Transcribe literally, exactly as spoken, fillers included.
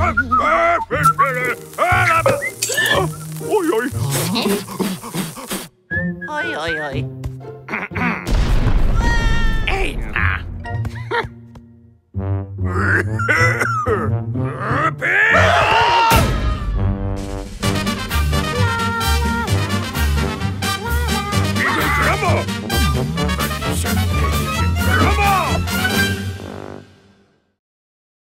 Oi, oi, oi. Ei, na. Trouble.